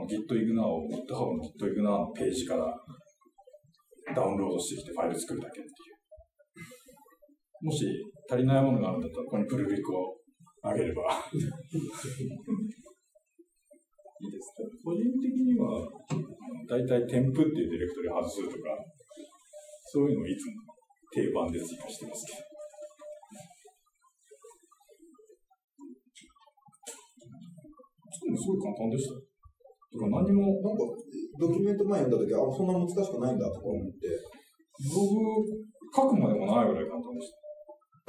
の GitIgnore を GitHub の GitIgnore のページからダウンロードしてきてファイル作るだけっていう。もし足りないものがあるんだったらここにプルリクをあげればいいですね。個人的にはだいたい添付っていうディレクトリを外すとかそういうのをいつも定番で追加してますけど。すごい簡単でした。だから何もなんかドキュメント前読んだ時、あ、そんな難しくないんだとか思って、ブログ書くまでもないぐらい簡単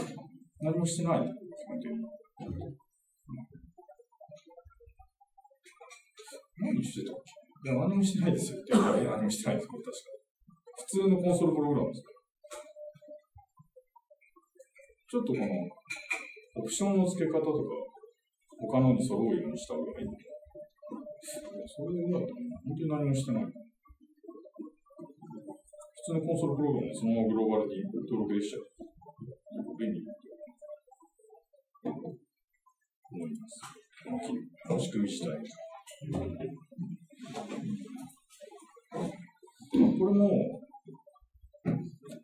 でした。何もしてないって感じ。何してたっけ？いや、何もしてないですよって。いや、何もしてないですよ、確か。普通のコンソールプログラムですから。ちょっとこのオプションの付け方とか。他のに揃うようにした方がいい。それでうまいと思う。本当に何もしてない。普通のコンソールプログラムもそのままグローバルに登録できちゃう。結構便利だと思います。この仕組み自体。これも、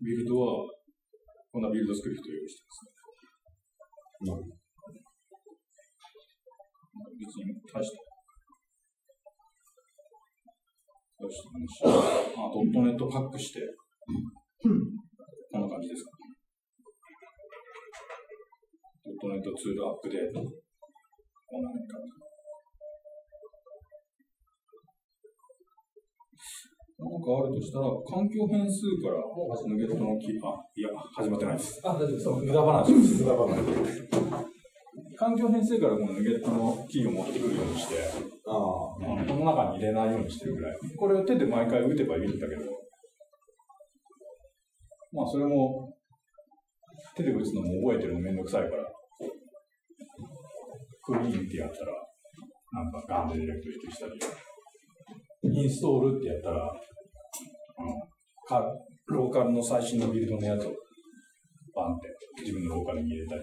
ビルドは、こんなビルドスクリプトを用意してますね。別に大したドットネットパックして、こんな感じですかね。ドットネットツールアップデート、こんな感じ。なんかあるとしたら、環境変数からヌゲットのキーパー、いや、始まってないです。あ、大丈夫です。無駄話です。無駄話。環境変数からこのヌゲットのキーを持ってくるようにして、この中に入れないようにしてるぐらい。これを手で毎回打てばいいんだけど、まあそれも手で打つのも覚えてるのめんどくさいから、クリーンってやったら、なんかガンでディレクトリ消したり、インストールってやったら、ローカルの最新のビルドのやつをバンって自分のローカルに入れたり、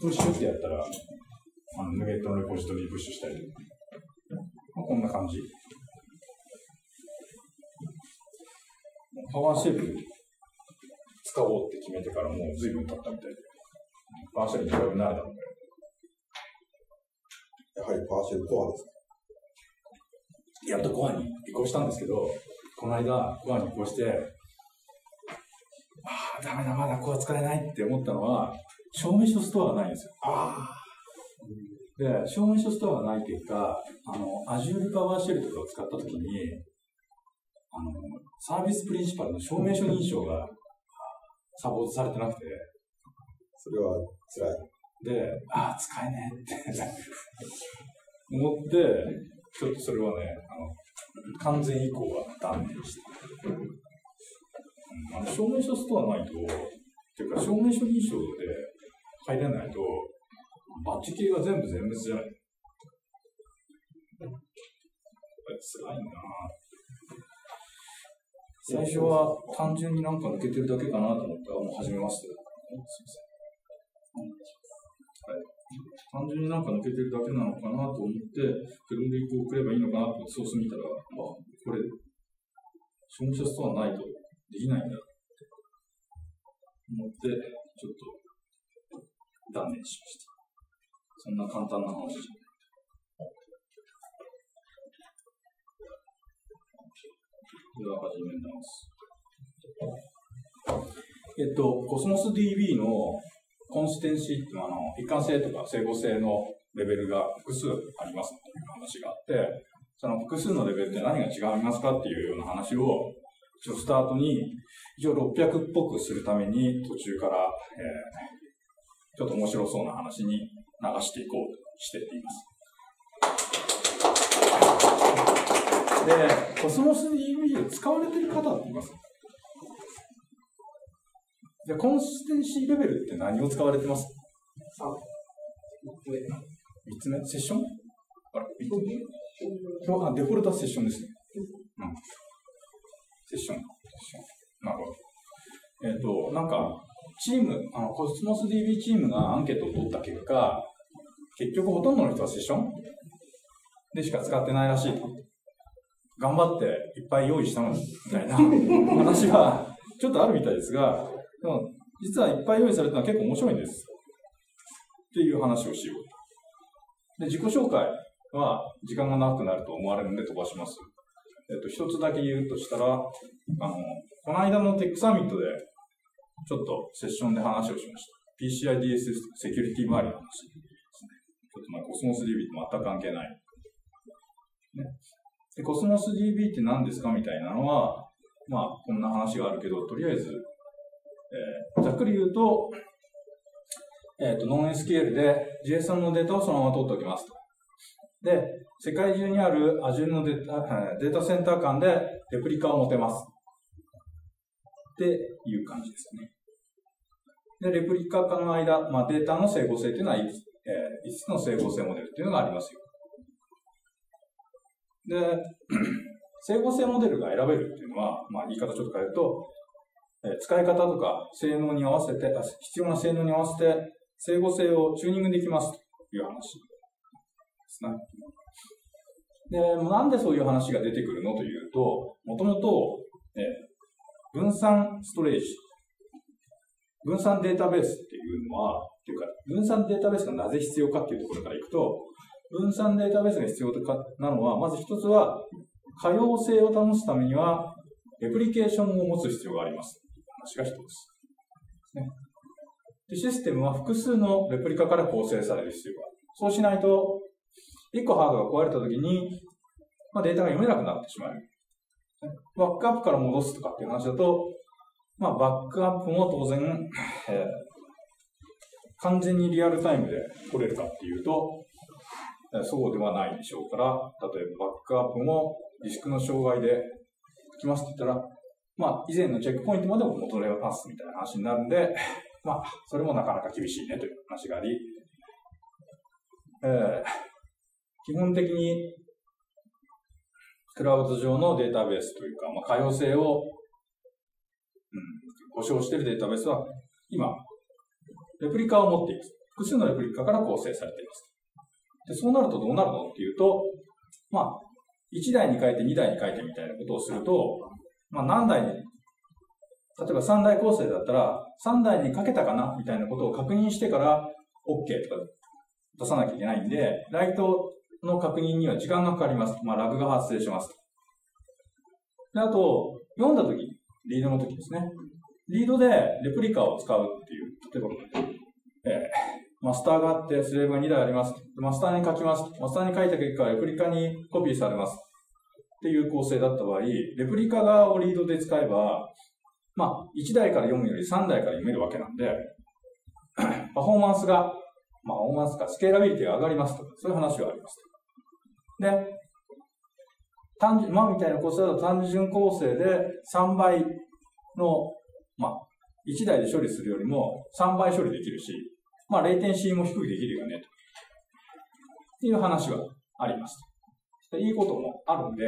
プッシュってやったら、ヌゲットのレポジトリプッシュしたりとか、こんな感じ。パワーシェル使おうって決めてからもうずいぶん経ったみたいで、パワーシェルにだいぶ慣れたので。やはりパワーシェルコアですか？やっとコアに移行したんですけど、この間コアに移行して、ダメだ、まだコア使えないって思ったのは、証明書ストアがないんですよ。で、証明書ストアがない結果、Azure PowerShell とかを使ったときに、サービスプリンシパルの証明書認証がサポートされてなくて、それは辛い。で、使えねえって思って、ちょっとそれはね、完全移行は断念した。証明書ストアないと、っていうか、証明書認証で、入れないと、バッジ系が全部全滅じゃない。やっぱり辛いな。最初は単純になんか抜けてるだけかなと思って、もう始めました。はい。単純になんか抜けてるだけなのかなと思って、フルムで移行を送ればいいのかなとソース見たら、これ、証明書ストアないとできないんだって思って、ちょっと、断念しました。そんな簡単な話じゃない。では始めます。コスモス DB のコンシステンシーっていうのは一貫性とか整合性のレベルが複数ありますっていう話があって、その複数のレベルって何が違いますかっていうような話を、一応スタートに、一応600っぽくするために途中から、ちょっと面白そうな話に流していこうとしています。で、コスモス DB を使われている方っています。で、コンシステンシーレベルって何を使われてます？3つ目、セッション？あれ、デフォルトはセッションですね。セッション。なるほど。なんか、チーム、コスモス DB チームがアンケートを取った結果、結局ほとんどの人はセッションでしか使ってないらしいと。頑張っていっぱい用意したのに、みたいな話がちょっとあるみたいですが、でも実はいっぱい用意されたのは結構面白いんです。っていう話をしよう。で、自己紹介は時間が長くなると思われるので飛ばします。一つだけ言うとしたら、この間のテックサミットでちょっとセッションで話をしました。PCI DSS セキュリティ周りの話ですね。ちょっとまあコスモス DB と全く関係ない。ね、でコスモス DB って何ですかみたいなのは、まあこんな話があるけど、とりあえず、ざっくり言うと、ノン SQL で JSON のデータをそのまま取っておきますと。で、世界中にある Azure のデータセンター間でレプリカを持てます。っていう感じですね。で、レプリカ間の間、まあ、データの整合性っていうのは5つの整合性モデルっていうのがありますよ。で、整合性モデルが選べるっていうのは、まあ、言い方ちょっと変えると、使い方とか性能に合わせて、必要な性能に合わせて、整合性をチューニングできますという話ですね。で、なんでそういう話が出てくるのというと、もともと、分散ストレージ、分散データベースっていうのは、っていうか、分散データベースがなぜ必要かっていうところからいくと、分散データベースが必要なのは、まず一つは、可用性を保つためには、レプリケーションを持つ必要があります。話が一つですね。で、システムは複数のレプリカから構成される必要がある。そうしないと、一個ハードが壊れたときに、まあ、データが読めなくなってしまう。バックアップから戻すとかっていう話だと、まあ、バックアップも当然、完全にリアルタイムで取れるかっていうと、そうではないでしょうから、例えばバックアップもディスクの障害で来ますって言ったら、まあ、以前のチェックポイントまでも戻れますみたいな話になるんで、まあ、それもなかなか厳しいねという話があり、基本的に、クラウド上のデータベースというか、まあ、可用性を、保証しているデータベースは、今、レプリカを持っています。複数のレプリカから構成されています。で、そうなるとどうなるのっていうと、まあ、1台に変えて2台に変えてみたいなことをすると、まあ、何台に、例えば3台構成だったら、3台にかけたかなみたいなことを確認してから、OK とか出さなきゃいけないんで、ライトの確認には時間がかかります。まあ、ラグが発生します。で、あと、読んだとき、リードのときですね。リードでレプリカを使うっていう、例えば、マスターがあって、スレーブが2台あります。マスターに書きます。マスターに書いた結果、レプリカにコピーされます。っていう構成だった場合、レプリカ側をリードで使えば、まあ、1台から読むより3台から読めるわけなんで、パフォーマンスが、まあ、パフォーマンスか、スケーラビリティが上がりますとか、そういう話はあります。で、単純、まあみたいな構成だと単純構成で3倍の、まあ、1台で処理するよりも3倍処理できるし、まあ、レイテンシーも低くできるよね、という話はあります。いいこともあるんで、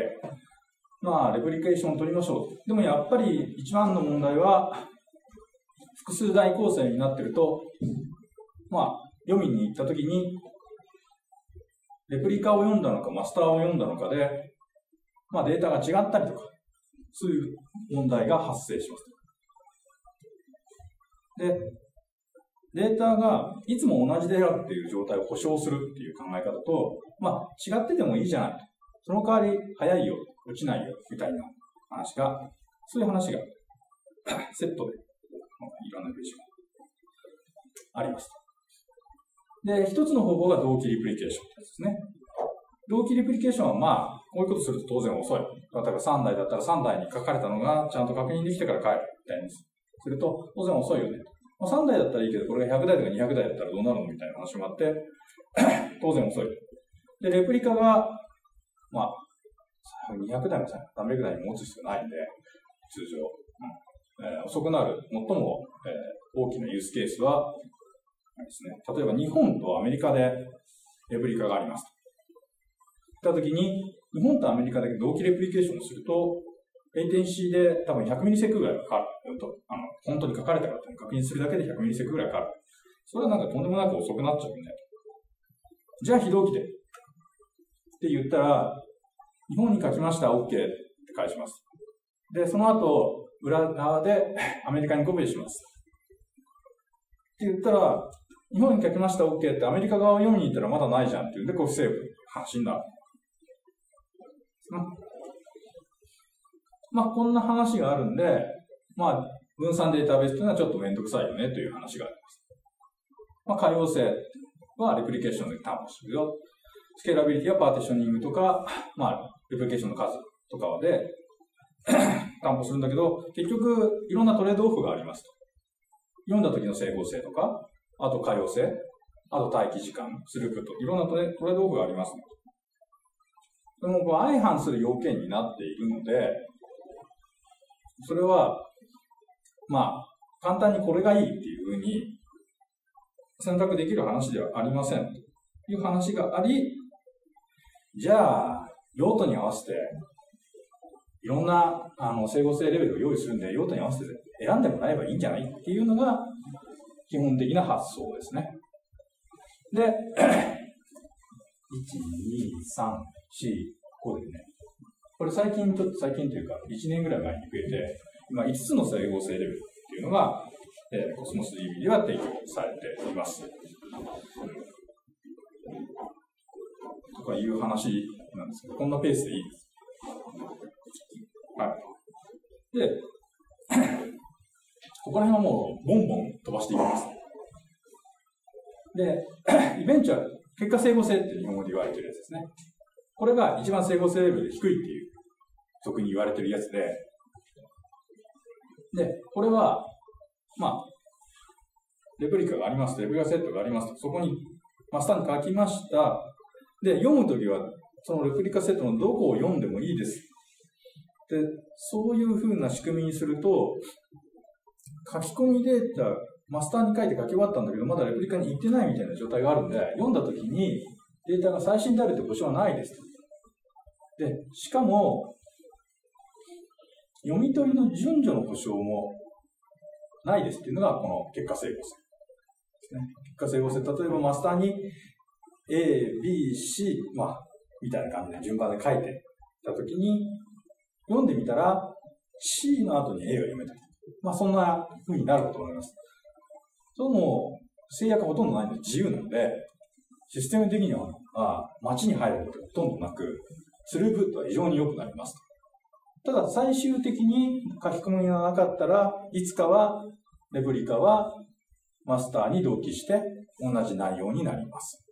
まあ、レプリケーションを取りましょう。でもやっぱり一番の問題は、複数台構成になってると、まあ、読みに行ったときに、レプリカを読んだのか、マスターを読んだのかで、まあ、データが違ったりとか、そういう問題が発生します。で、データがいつも同じであるっていう状態を保証するっていう考え方と、まあ、違っててもいいじゃないと。その代わり、早いよ、落ちないよ、みたいな話が、そういう話が、セットで、まあ、いろんなビジョンがあります。で、一つの方法が同期リプリケーションですね。同期リプリケーションはまあ、こういうことすると当然遅い。例えば3台だったら3台に書かれたのがちゃんと確認できてから帰るみたいにすると当然遅いよね。まあ、3台だったらいいけど、これが100台とか200台だったらどうなるのみたいな話もあって、当然遅い。で、レプリカが、まあ、200台も300台も持つ必要ないんで、通常、遅くなる最も、大きなユースケースは、ですね、例えば日本とアメリカでレプリカがありますと。いったときに、日本とアメリカで同期レプリケーションをすると、レイテンシーで多分100ミリセクぐらいかかると、本当に書かれたかって確認するだけで100ミリセクぐらいかかる。それはなんかとんでもなく遅くなっちゃうよね。じゃあ非同期で。って言ったら、日本に書きました、OK って返します。で、その後、裏側でアメリカにコピーします。って言ったら、日本に書きました OK ってアメリカ側を読みに行ったらまだないじゃんっていうんで、こうセーブ、話になる。まあ、こんな話があるんで、まあ、分散データベースというのはちょっとめんどくさいよねという話があります。まあ、可用性はレプリケーションで担保するよ。スケーラビリティはパーティショニングとか、まあ、レプリケーションの数とかで担保するんだけど、結局、いろんなトレードオフがありますと。読んだ時の整合性とか、あと可用性、あと待機時間、スループと、いろんなトレードオフがあります。でも、こう相反する要件になっているので、それは、まあ、簡単にこれがいいっていうふうに選択できる話ではありません。という話があり、じゃあ、用途に合わせて、いろんな整合性レベルを用意するんで、用途に合わせて選んでもらえばいいんじゃないっていうのが、基本的な発想ですね。で、1、2、3、4、5ですね。これ最近というか、1年ぐらい前に増えて、今5つの整合性レベルっていうのが、コスモス DB では提供されています。とかいう話なんですけど、こんなペースでいいです。はい。で、ここら辺はもうボンボン飛ばしていきます。で、イベンチュアル、結果整合性って日本語で言われてるやつですね。これが一番整合性レベルで低いっていう、特に言われてるやつで、で、これは、まあ、レプリカがあります、レプリカセットがありますと、そこにマスターに書きました。で、読むときは、そのレプリカセットのどこを読んでもいいです。で、そういうふうな仕組みにすると、書き込みデータ、マスターに書いて書き終わったんだけど、まだレプリカに行ってないみたいな状態があるんで、読んだときにデータが最新であるって保証はないです。で、しかも、読み取りの順序の保証もないですっていうのが、この結果整合性ですね。結果整合性、例えばマスターに A、B、C、まあ、みたいな感じで順番で書いてたときに、読んでみたら C の後に A が読めた。まあ、そんな風になるかと思います。それも制約ほとんどないので自由なので、システム的には待ちに入ることがほとんどなく、スループットは非常に良くなります。ただ最終的に書き込みがなかったら、いつかはレプリカはマスターに同期して同じ内容になります。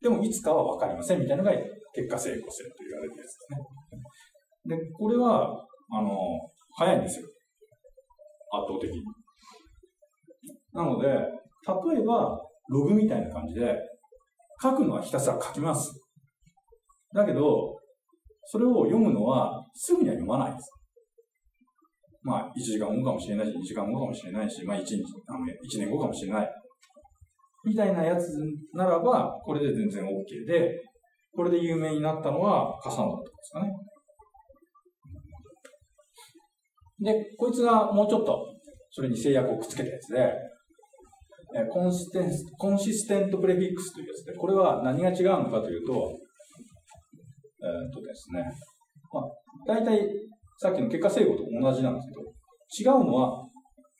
でもいつかは分かりませんみたいなのが結果整合性と言われるやつですね。で、これは、早いんですよ。圧倒的に。なので、例えばログみたいな感じで、書くのはひたすら書きます。だけど、それを読むのはすぐには読まないです。まあ、1時間後かもしれないし、2時間後かもしれないし、まあ1年後かもしれない。みたいなやつならば、これで全然 OK で、これで有名になったのはカサンドラとかですかね。で、こいつがもうちょっと、それに制約をくっつけたやつで、コンシステントプレフィックスというやつで、これは何が違うのかというと、ですね、まあ、大体さっきの結果整合と同じなんですけど、違うのは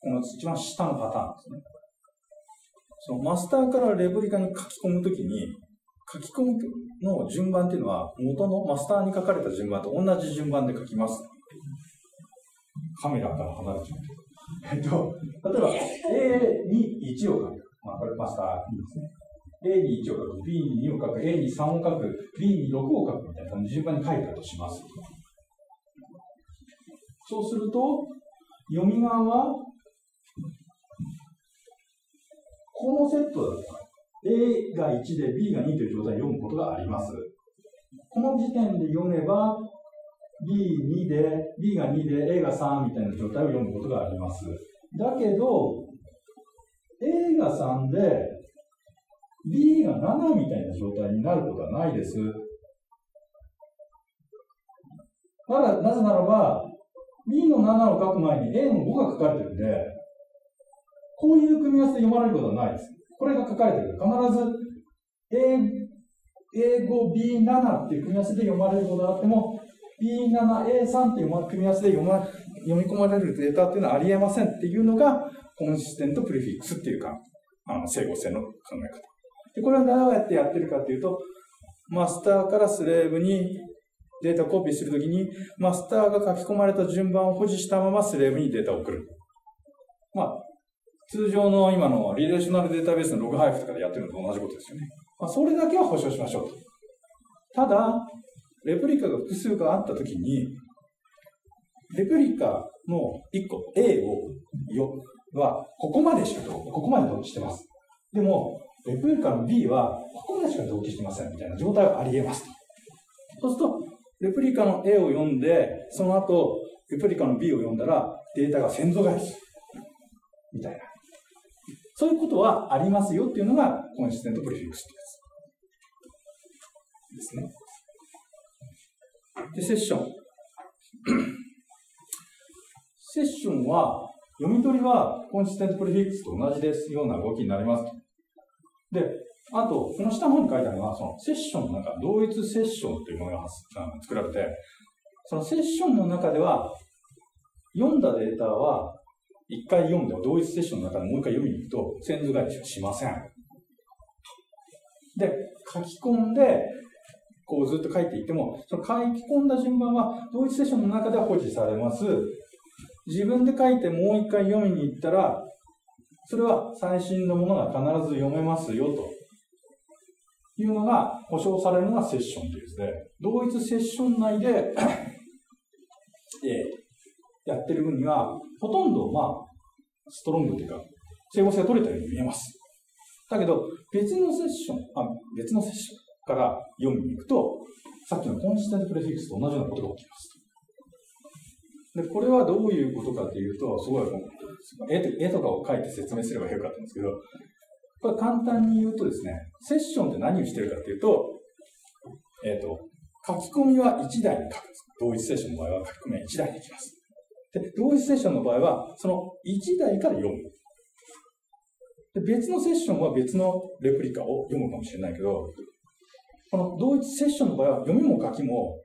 この一番下のパターンですね。そのマスターからレプリカに書き込むときに、書き込むの順番っていうのは元のマスターに書かれた順番と同じ順番で書きます。カメラから離れちゃう。例えば A に1を書く。まあ、これマスターですね。A に1を書く、B に2を書く、A に3を書く、B に6を書くみたいな順番に書いたとします。そうすると、読み側は、このセットだったら、A が1で B が2という状態で読むことがあります。この時点で読めば、B2 で、B が2で、A が3みたいな状態を読むことがあります。だけど、A が3で、B が7みたいな状態になることはないです。なぜならば、B の7を書く前に A の5が書かれてるんで、こういう組み合わせで読まれることはないです。これが書かれてる。必ず英語 B7 っていう組み合わせで読まれることがあっても、B7A3 っていう組み合わせで読み込まれるデータっていうのはありえませんっていうのが、コンシステントプリフィックスっていうか、整合性の考え方。で、これはどうやってやってるかっていうと、マスターからスレーブにデータコピーするときに、マスターが書き込まれた順番を保持したままスレーブにデータを送る。まあ、通常の今のリレーショナルデータベースのログ配布とかでやってるのと同じことですよね。まあ、それだけは保証しましょうと。ただ、レプリカが複数個あったときに、レプリカの1個 A はここまでしか、ここまで同期してます。でも、レプリカの B はここまでしか同期してませんみたいな状態はあり得ますと。そうすると、レプリカの A を読んで、その後、レプリカの B を読んだら、データが先祖返りする。みたいな。そういうことはありますよっていうのが、コンシステントプリフィックスです。ですね。で、セッション。セッションは、読み取りはコンシステントプリフィックスと同じですような動きになります。で、あと、この下の方に書いてあるのは、そのセッションの中、同一セッションというものが作られて、そのセッションの中では、読んだデータは、一回読んで、同一セッションの中でもう一回読みに行くと、先祖返りはしません。で、書き込んで、こうずっと書いていっても、その書き込んだ順番は、同一セッションの中では保持されます。自分で書いてもう一回読みに行ったら、それは最新のものが必ず読めますよと。いうのが保証されるのがセッションというですね、同一セッション内でやってる分には、ほとんどストロングというか、整合性が取れたように見えます。だけど、別のセッションから読みに行くと、さっきのコンシステントプリフィックスと同じようなことが起きます。で、これはどういうことかというと、すごい絵とかを描いて説明すればよかったんですけど、これ簡単に言うとですね、セッションって何をしてるかっていうと、書き込みは1台に書くんです。同一セッションの場合は書き込みは1台に行きます。で、同一セッションの場合は、その1台から読む。で、別のセッションは別のレプリカを読むかもしれないけど、この同一セッションの場合は読みも書きも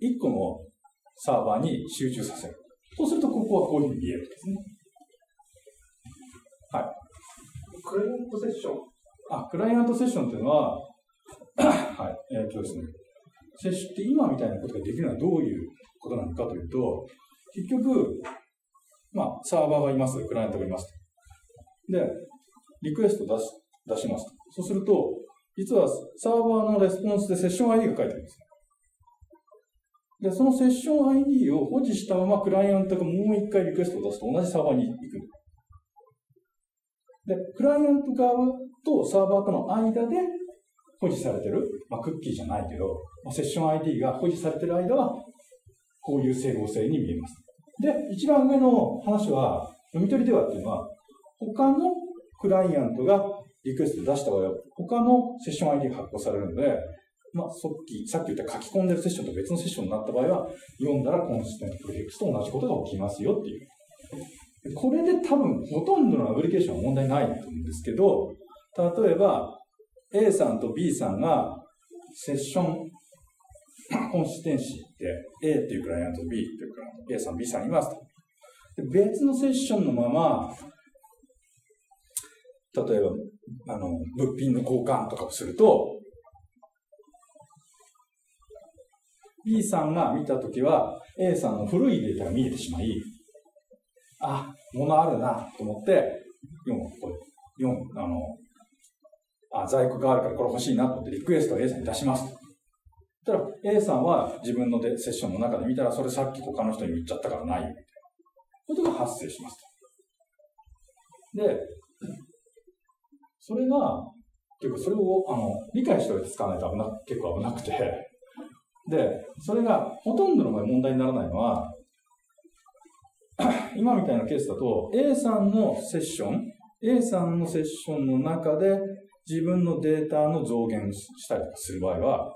1個のサーバーに集中させる。そうすると、ここはこういうふうに見えるんですね。はい。クライアントセッション。クライアントセッションというのは、はい、ですね。セッションって今みたいなことができるのはどういうことなのかというと、結局、サーバーがいます、クライアントがいます。で、リクエストを出します。そうすると、実はサーバーのレスポンスでセッション ID が書いてあるんです。で、そのセッション ID を保持したまま、クライアントがもう一回リクエストを出すと同じサーバーに行く。で、クライアント側とサーバーとの間で保持されてる、クッキーじゃないけど、セッション ID が保持されてる間は、こういう整合性に見えます。で、一番上の話は、読み取りではっていうのは、他のクライアントがリクエスト出した場合は、他のセッション ID が発行されるので、さっき言った書き込んでるセッションと別のセッションになった場合は、読んだらコンシステントプリフィックスと同じことが起きますよっていう。これで多分ほとんどのアプリケーションは問題ないと思うんですけど、例えば A さんと B さんがセッションコンシステンシーで A っていうクライアント、B っていうクライアント、A さん、B さんいますと。で、別のセッションのまま、例えば物品の交換とかをすると、B さんが見たときは A さんの古いデータが見えてしまい、物あるなと思って、在庫があるからこれ欲しいなと思ってリクエストを A さんに出します。ただ、A さんは自分のセッションの中で見たら、それさっき他の人に言っちゃったからないよ。そういうことが発生します。で、それが、結構それを理解しておいて使わないと結構危なくて、で、それがほとんどの場合問題にならないのは、今みたいなケースだと、A さんのセッションの中で自分のデータの増減したりとかする場合は、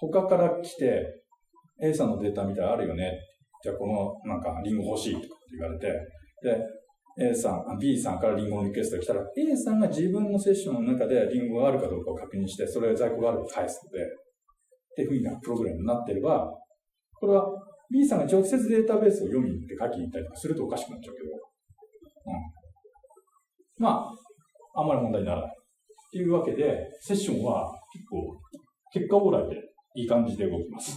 他から来て、A さんのデータ見たらあるよね。じゃあこのリンゴ欲しいとかって言われて、で、A さん、B さんからリンゴのリクエストが来たら、A さんが自分のセッションの中でリンゴがあるかどうかを確認して、それが在庫があると返すので、っていうふうなプログラムになっていれば、これは B さんが直接データベースを読みに行って書きに行ったりとかするとおかしくなっちゃうけど、うん。まあ、あんまり問題にならない。っていうわけで、セッションは結構、結果オーライでいい感じで動きます。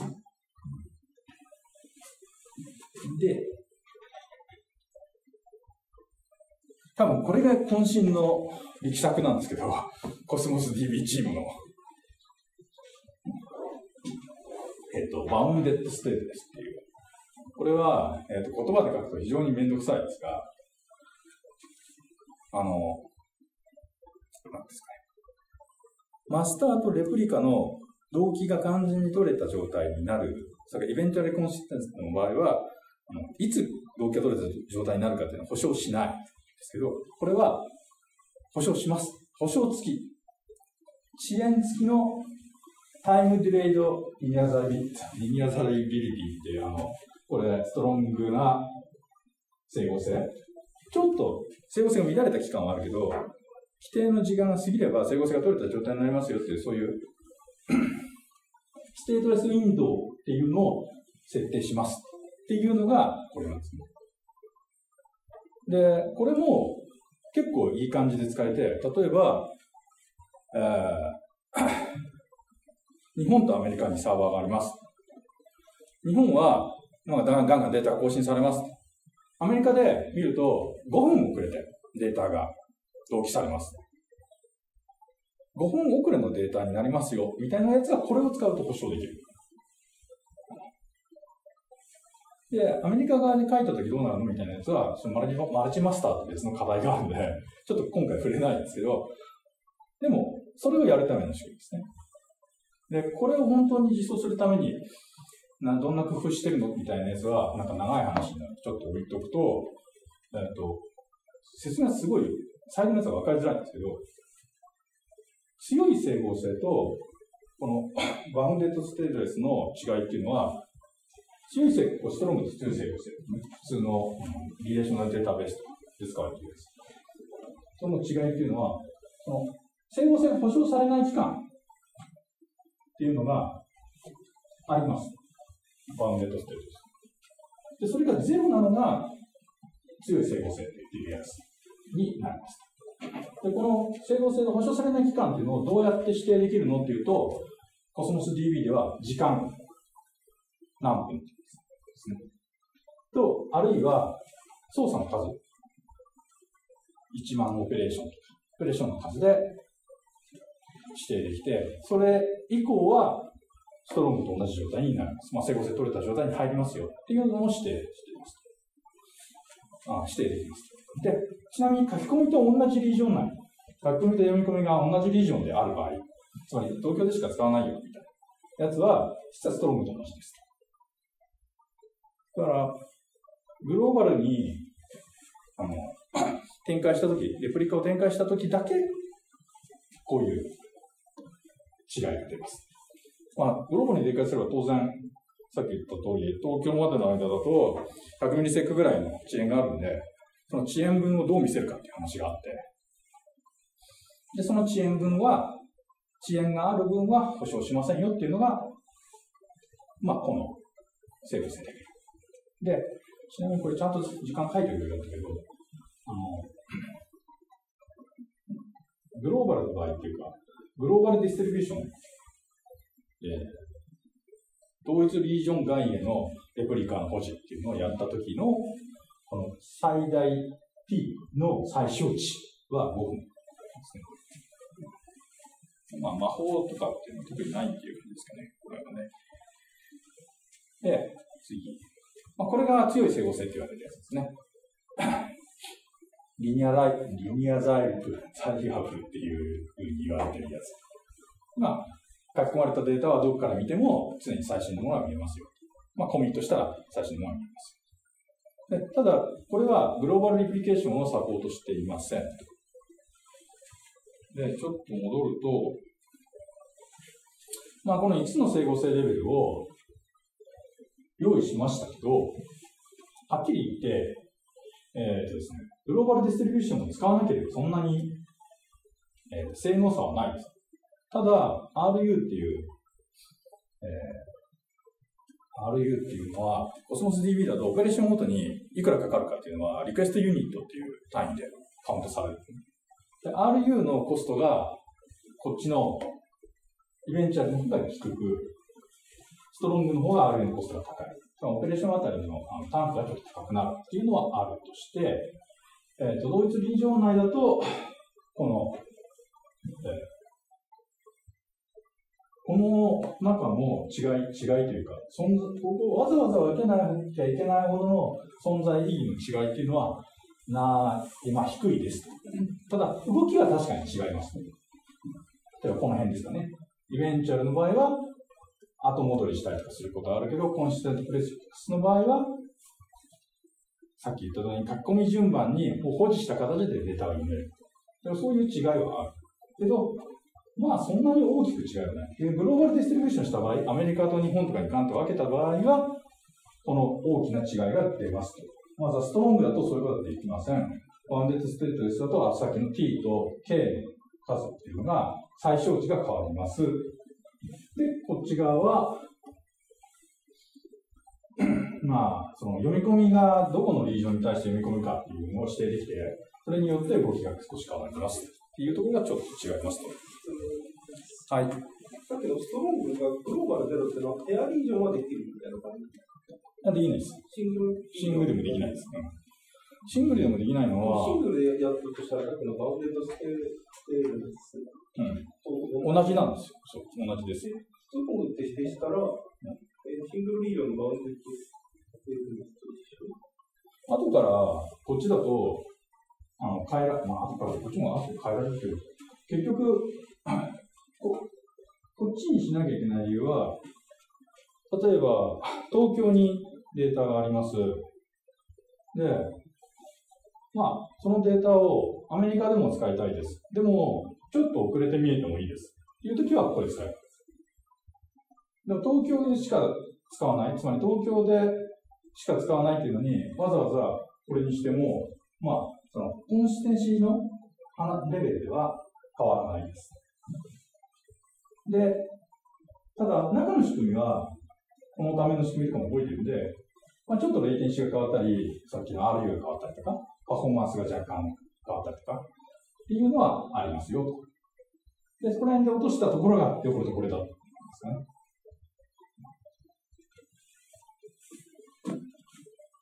で、多分これが渾身の力作なんですけど、コスモス DB チームの、バウンデッドステートですっていう。これは、言葉で書くと非常にめんどくさいですが、なんですかね。マスターとレプリカの動機が完全に取れた状態になる。それからイベントレコンシステンスの場合は、いつ動機が取れた状態になるかっていうのは保証しない。ですけど、これは保証します。保証付き。遅延付きのタイムディレイドリニアザリビリティっていう、これ、ストロングな整合性。ちょっと整合性が乱れた期間はあるけど、規定の時間が過ぎれば整合性が取れた状態になりますよっていう、そういうステートレスウィンドウっていうのを設定します。っていうのが、これなんですね。で、これも結構いい感じで使えて、例えば、日本とアメリカにサーバーがあります。日本は、まあ、ガンガンデータが更新されます。アメリカで見ると5分遅れてデータが同期されます。5分遅れのデータになりますよ、みたいなやつはこれを使うと保証できる。で、アメリカ側に書いたときどうなるのみたいなやつは、そのマルチマスターと別の課題があるんで、ちょっと今回触れないんですけど、でも、それをやるための仕組みですね。で、これを本当に実装するために、どんな工夫してるのみたいなやつは、なんか長い話になる。ちょっと置いとくと、説明はすごい、最後のやつは分かりづらいんですけど、強い整合性と、このバウンデッドステートレスの違いっていうのは、強い整合性、ストロングと強い整合性。普通のリレーショナルデータベースとかで使われています。その違いっていうのは、その整合性が保証されない期間っていうのがあります。バウンデッドステートです。で、それがゼロなのが強い整合性っていうやつになります。で、この整合性が保証されない期間っていうのをどうやって指定できるのっていうと、コスモス DB では時間何分ですね。と、あるいは、操作の数。1万オペレーションとか、オペレーションの数で指定できて、それ以降は、ストロングと同じ状態になります。まあ、整合性取れた状態に入りますよ。っていうのを指定しています。指定できます。で、ちなみに書き込みと同じリージョン内。書き込みと読み込みが同じリージョンである場合、つまり東京でしか使わないよ、みたいなやつは、実はストロングと同じです。だから、グローバルに展開したとき、レプリカを展開したときだけ、こういう違いが出ます。まあ、グローバルに展開すれば当然、さっき言った通り、東京までの間だと、100ミリセックぐらいの遅延があるんで、その遅延分をどう見せるかっていう話があって、で、その遅延がある分は保証しませんよっていうのが、まあ、この整合性レベル。で、ちなみにこれちゃんと時間書いてるようだったけど、グローバルの場合っていうか、グローバルディストリビューションで、同一リージョン外へのレプリカの保持っていうのをやったときの、この最大 T の最小値は5分ですね。まあ、魔法とかっていうのは特にないっていう感じですかね、これはね。で、次。まあ、これが強い整合性って言われるやつですね。リニアザイブルっていうふうに言われてるやつ。まあ、書き込まれたデータはどこから見ても常に最新のものが見えますよ。まあ、コミットしたら最新のものが見えますよ。で、ただ、これはグローバルリプリケーションをサポートしていません。で、ちょっと戻ると、まあ、この5つの整合性レベルを用意しましたけど、はっきり言って、ですね、グローバルディストリビューションを使わなければそんなに、性能差はないです。ただ、RU っていうのは、コスモス DB だとオペレーションごとにいくらかかるかっていうのは、リクエストユニットっていう単位でカウントされる。で、RU のコストが、こっちのイベンチャルの方が低く、ストロングの方が RU のコストが高い。オペレーションあたりの単価がちょっと高くなるっていうのはあるとして、同一臨場内だと、この中の違いというか、ここをわざわざ分けなきゃいけないほどの存在意義の違いっていうのは、低いです。ただ、動きは確かに違いますね。例えばこの辺ですかね。イベンチャルの場合は、後戻りしたりとかすることはあるけど、コンシステントプレスの場合は、さっき言ったように書き込み順番に保持した形でデータを読める。そういう違いはあるけど、まあそんなに大きく違いはない。グローバルディストリビューションした場合、アメリカと日本とかに関東分けた場合は、この大きな違いが出ますと。まずはストロングだとそういうことはできません。バウンデッドステートレスだと、さっきの t と k の数っていうのが、最小値が変わります。で、こっち側は、その読み込みがどこのリージョンに対して読み込むかっていうのを指定できて、それによって動きが少し変わりますっていうところがちょっと違いますと。はい。だけど、ストロングがグローバルゼロってのは、ペアリージョンはできるみたいな感じ？できないです。シングルでもできないですね。シングルでもできないのは、シングルでやったとしたら、さっきのバウンデッドスケールですね。うん。同じなんですよ。そう、同じです。ストロングって指定したら、シングルリージョンのバウンデッドスケールですね。後から、こっちだと、後からこっちも後で変えられるけど、結局、こっちにしなきゃいけない理由は、例えば、東京にデータがあります。で、そのデータをアメリカでも使いたいです。でも、ちょっと遅れて見えてもいいです。というときは、ここで使えます。でも、東京でしか使わない。つまり、東京でしか使わないというのに、わざわざこれにしても、そのコンシステンシーのレベルでは変わらないです。で、ただ、中の仕組みは、このための仕組みとかも動いてるんで、ちょっとレイテンシーが変わったり、さっきの RU が変わったりとか、パフォーマンスが若干変わったりとか、っていうのはありますよ。で、そこら辺で落としたところが、これとこれだと思い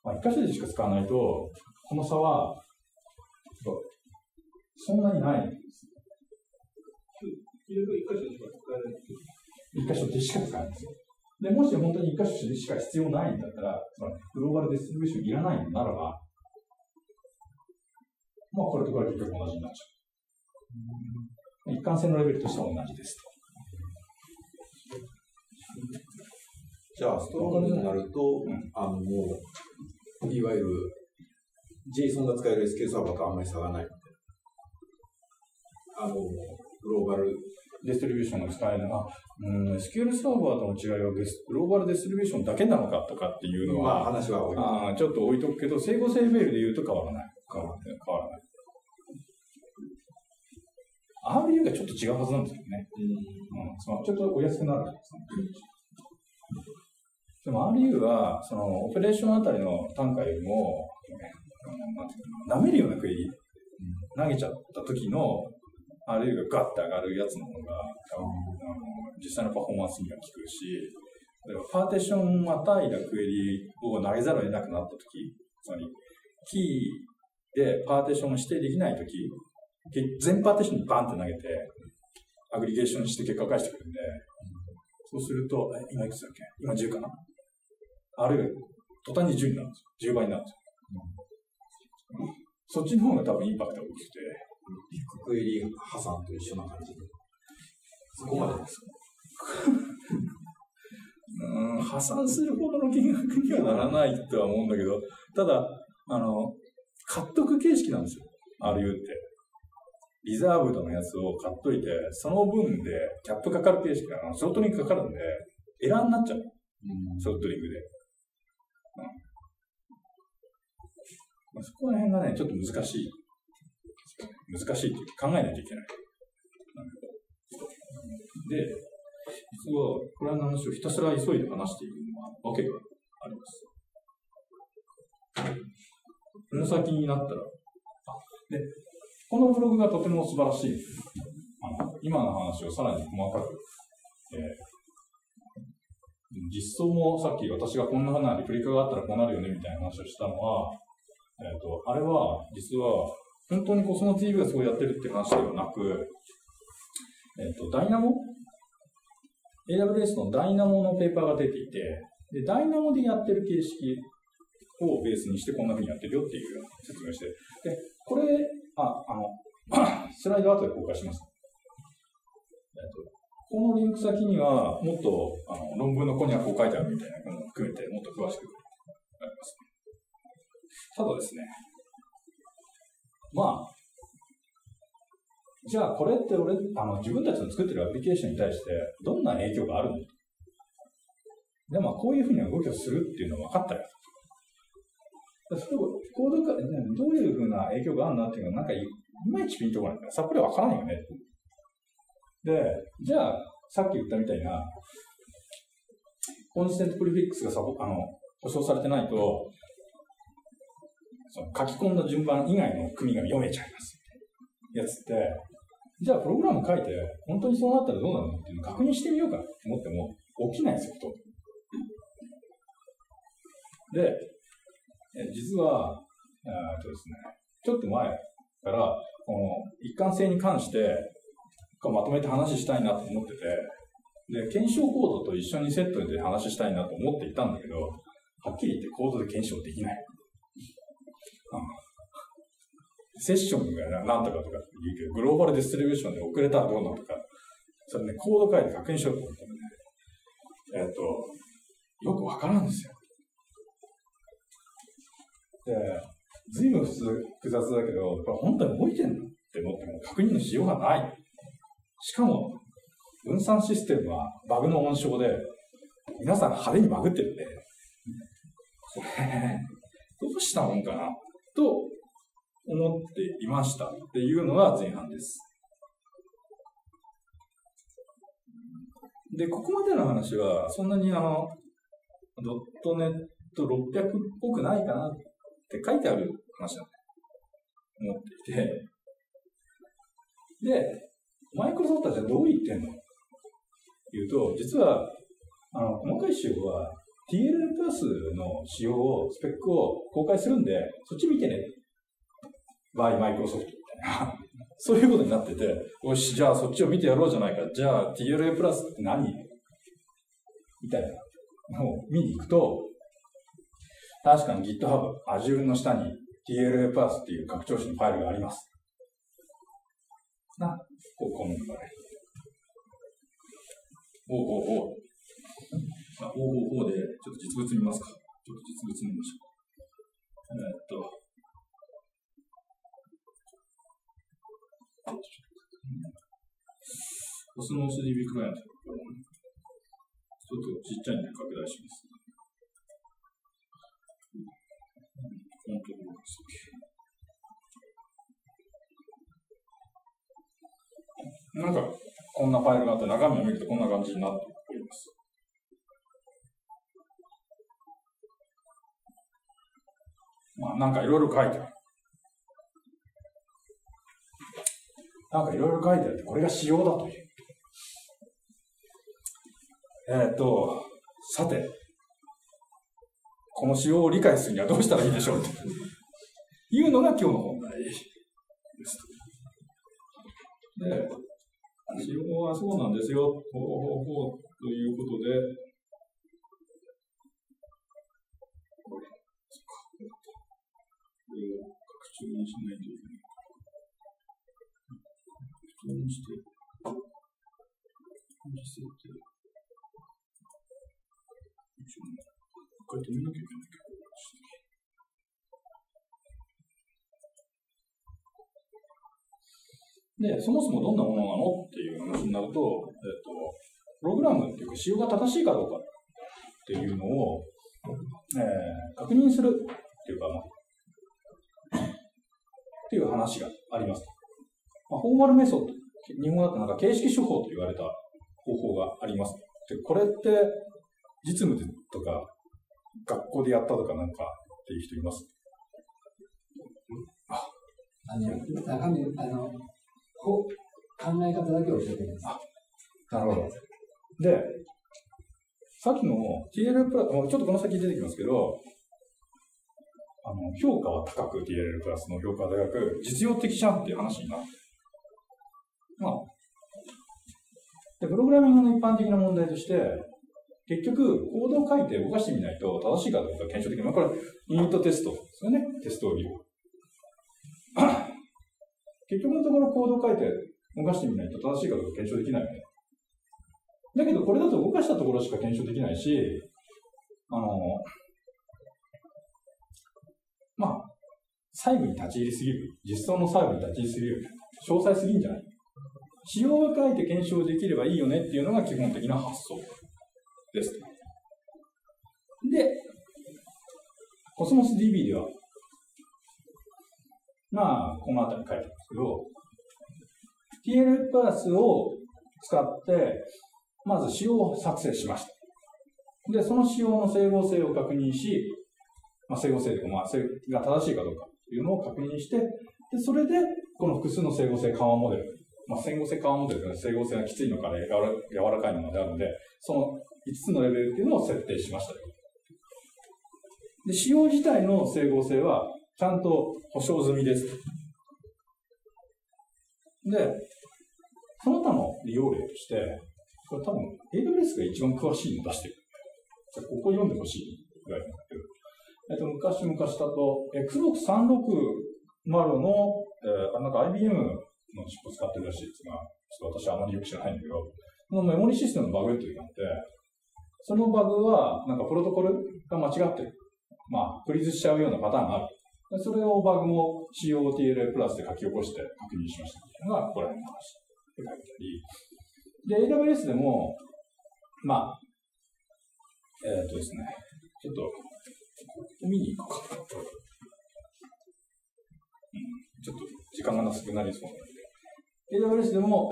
ますね。1箇所でしか使わないと、この差は、そんなにないんです。1箇所でしか使えないんですよ。で、もし本当に1箇所でしか必要ないんだったら、グローバルディストリビューションいらないのならば、これとこれは結局同じになっちゃう。一貫性のレベルとしては同じですと。じゃあ、ストロングになると、いわゆる JSON が使える SQL サーバーとあんまり差がない。グローバルディストリビューションの使えるのは、SQL サーバーとの違いはグローバルディストリビューションだけなのかとかっていうのは、話は多いちょっと置いとくけど、整合性レベルで言うと変わらない。RU がちょっと違うはずなんですけどね。ちょっとお安くなるんですね。でも RU は、オペレーションあたりの単価よりも、舐めるようなクエリ投げちゃった時の、あるいはガッて上がるやつの方が、実際のパフォーマンスには効くし、パーティションまたいだクエリを投げざるを得なくなったとき、つまり、キーでパーティションを指定できないとき、全パーティションにバンって投げて、アグリゲーションして結果を返してくるんで、そうすると、今いくつだっけ？今10かな？あるいは、途端に10になるんですよ。10倍になるんですよ。そっちの方が多分インパクトが大きくて、クエリ破産と一緒な感じで。そこまでです破産するほどの金額にはならないとは思うんだけど、ただ、買っとく形式なんですよ。RU って。リザーブドのやつを買っといて、その分でキャップかかる形式なの。ショートリングかかるんで、エラーになっちゃう。ショートリングで。そこら辺がね、ちょっと難しい。難しいっていうか考えないといけない。で、実はこれらの話をひたすら急いで話しているわけがあります。この先になったら、で、このブログがとても素晴らしい。今の話をさらに細かく、実装もさっき私がこんなふうなレプリカがあったらこうなるよねみたいな話をしたのは、あれは実は本当にコスモ TV がすごいやってるって話ではなく、ダイナモ AWS のダイナモのペーパーが出ていて、でダイナモでやってる形式をベースにしてこんなふうにやってるよっていう説明して、でこれスライド後で公開します。このリンク先にはもっと論文のコニャクを書いてあるみたいなものを含めてもっと詳しくなります。ただですね、まあ、じゃあこれって自分たちの作ってるアプリケーションに対してどんな影響があるので、まあ、こういうふうな動きをするっていうのは分かったよ。それをコード化、どういうふうな影響があるなっていうのはなんかいまいちピンとこないから、さっぱり分からないよね。で、じゃあ、さっき言ったみたいな、コンシステントプリフィックスが保証されてないと、その書き込んだ順番以外の組が読めちゃいます。やつって、じゃあ、プログラム書いて、本当にそうなったらどうなるのっていうのを確認してみようかと思っても、起きないんですよ、と。で、実は、ちょっと前から、この一貫性に関して、まとめて話したいなと思ってて、で、検証コードと一緒にセットで話したいなと思っていたんだけど、はっきり言ってコードで検証できない。セッションがなんとかとかって言うけど、グローバルディストリビューションで遅れたらどうなのとか、それね、コード書いて確認しようと思ったらね、よくわからんですよ。で、随分複雑だけど、これ本当に動いてんのって思っても確認のしようがない。しかも、分散システムはバグの温床で、皆さん派手にバグってるんで、これ、どうしたもんかなと思っていましたっていうのが前半です。で、ここまでの話は、そんなにドットネット600っぽくないかなって書いてある話だと思っていて、で、マイクロソフトはじゃあどう言ってんのっていうと、実は、細かい仕様は TLL プラスの仕様を、スペックを公開するんで、そっち見てね。by マイクロソフトみたいな。そういうことになってて、よし、じゃあそっちを見てやろうじゃないか。じゃあ TLL プラスって何みたいなのを見に行くと、確かに GitHub、Azure の下に TLL プラスっていう拡張子のファイルがあります。なこの場合。おで、ちょっと実物見ますか。ちょっと実物見ましょう。コスモス DB クライアント。ちょっとちっちゃいんで拡大します。このところですね。なんか、こんなファイルがあって、中身を見るとこんな感じになっております。まあ、なんかいろいろ書いてある。なんかいろいろ書いてあるって、これが仕様だという。さて、この仕様を理解するにはどうしたらいいでしょうというのが今日の本題です。で、仕様はそうなんですよ、ということで、これを拡張にしないといけない。拡張にして、ここに設定。一回止めなきゃいけないけど。で、そもそもどんなものなのっていう話になると、プログラムっていうか仕様が正しいかどうかっていうのを、確認するっていうか、っていう話があります。まあ、フォーマルメソッド、日本語だとなんか形式手法と言われた方法があります。で、これって実務とか学校でやったとかなんかっていう人います？中身、考え方だけ教えてください。なるほど。で、さっきの TLL プラス、ちょっとこの先出てきますけど、評価は高く、TLL プラスの評価は高く、実用的じゃんっていう話になって、まあ、で、プログラミングの一般的な問題として、結局、コードを書いて動かしてみないと正しいかどうか検証できない。これ、ユニットテストですよね、テストを見る。結局のところ、コードを書いて動かしてみないと正しいかどうか検証できないよね。だけど、これだと動かしたところしか検証できないし、まあ、細部に立ち入りすぎる。実装の細部に立ち入りすぎる。詳細すぎんじゃない？仕様を書いて検証できればいいよねっていうのが基本的な発想です。で、コスモス DB では、まあ、このあたりに書いてますけど、TLL プラスを使って、まず仕様を作成しました。で、その仕様の整合性を確認し、整合性というか、が正しいかどうかというのを確認して、で、それで、この複数の整合性緩和モデル。整合性緩和モデルというのは整合性がきついのから柔らかいものであるので、その5つのレベルっていうのを設定しました。で、仕様自体の整合性はちゃんと保証済みです。で、その他の利用例として、これ多分 AWS が一番詳しいのを出してる。ここ読んでほしいぐらいなんだけど、昔々だと、Xbox360 の、なんか IBM のチップを使ってるらしいですが、ちょっと私はあまりよく知らないんだけど、このメモリシステムのバグというのがあって、そのバグは、なんかプロトコルが間違ってる。まあ、フリーズしちゃうようなパターンがある。それをバグも COTLA プラスで書き起こして確認しましたというのが、これの話で書いてあり。で、AWS でも、まあ、ですね、ちょっと、ここ見に行こうかな。ちょっと時間がなくなりそうなので。AWS でも、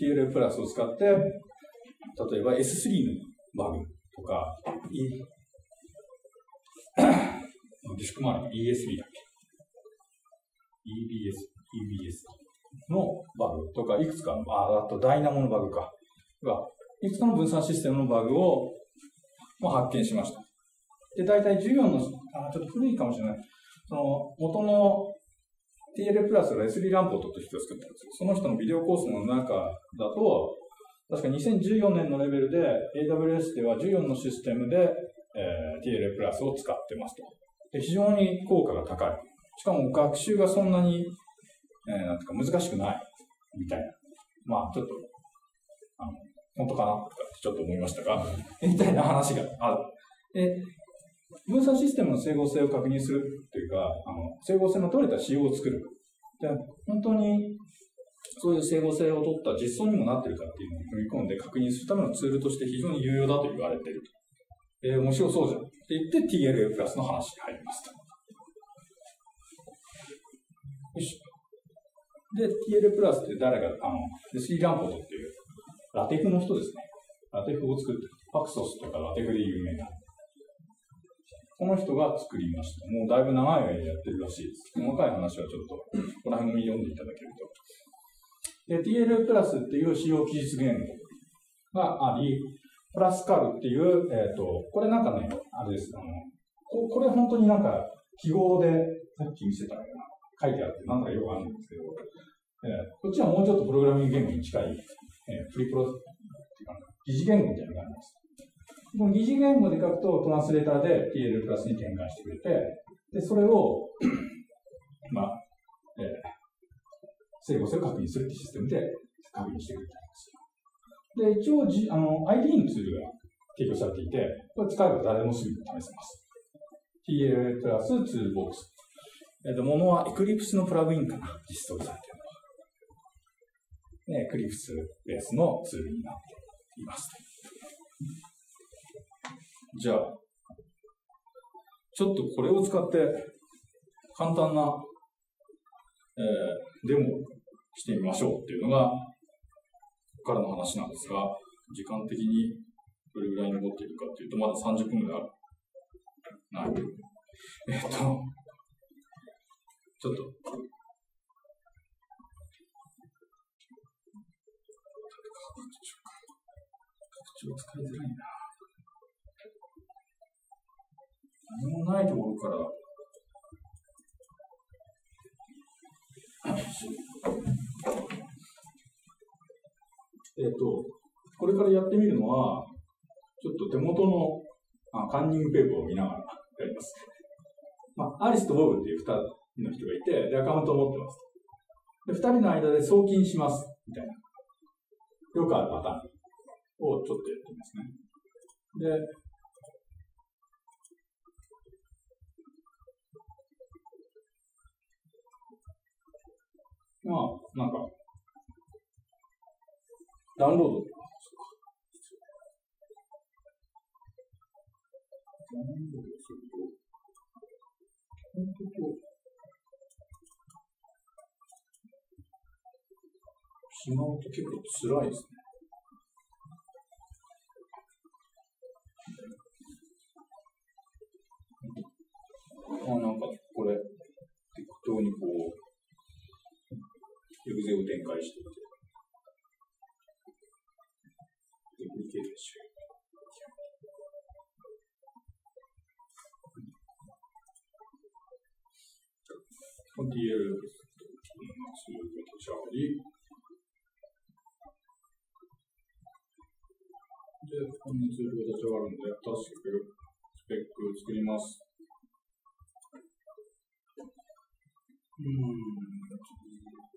TLL プラスを使って、例えば S3 のバグとか、ディスク周りの ESB だっけ ?EBS のバグとか、いくつかの、あとダイナモのバグか。いくつかの分散システムのバグを発見しました。で、大体14の、ちょっと古いかもしれない。その、元の TLL プラスが S3 ランポートという人を作ったんですよ。その人のビデオコースの中だと、確か2014年のレベルで AWS では14のシステムで、TLL プラスを使ってますと。で、非常に効果が高い。しかも学習がそんなに、なんていうか難しくないみたいな。まあ、ちょっと、本当かなとかちょっと思いましたが、みたいな話がある。で、分散システムの整合性を確認するというか、整合性の取れた仕様を作る。で、本当にそういう整合性を取った実装にもなっているかっていうのを踏み込んで確認するためのツールとして非常に有用だと言われていると。面白そうじゃんって言って TLL プラスの話に入りますと。よし。で、TLL プラスって誰が、S3 ランポートっていう、ラテフの人ですね。ラテフを作って、パクソスとかラテフで有名な。この人が作りました。もうだいぶ長い間やってるらしいです。細かい話はちょっと、この辺も読んでいただけると。で、TLL プラスっていう使用記述言語があり、プラスカルっていう、これなんかね、あれです。これ本当になんか記号で、さっき見せたような、書いてあって、なんだかよくあるんですけど、こっちはもうちょっとプログラミング言語に近い、プリプロっていうか、疑似言語みたいなのがあります。この疑似言語で書くと、トランスレーターで TLL プラスに転換してくれて、で、それを、まあ、整合性を確認するってシステムで確認してくれてあります。で、一応IDE のツールが提供されていて、これ使えば誰でもすぐに試せます。TLL プラスツールボックス。ものは Eclipse のプラグインかな、実装されているのは。Eclipse ベースのツールになっています。じゃあ、ちょっとこれを使って簡単なデモしてみましょうっていうのが、ここからの話なんですが、時間的にどれぐらい残っているかっていうと、まだ30分ぐらいある。ちょっと、拡張使いづらいな。何もないところから、これからやってみるのは、ちょっと手元のカンニングペーパーを見ながらやります。アリスとボブっていう2人の人がいて、で、アカウントを持ってます。で、2人の間で送金します。みたいな。よくあるパターンをちょっとやってみますね。で、なんか、ダウンロード。ダウンロードすると、しまうと結構辛いですね。なんか、これ、適当にこう、エグゼを展開していて。デプリケートしよう。DL することをしゃべり。で、こんなツールが立ち上がるので、タスク、スペックを作ります。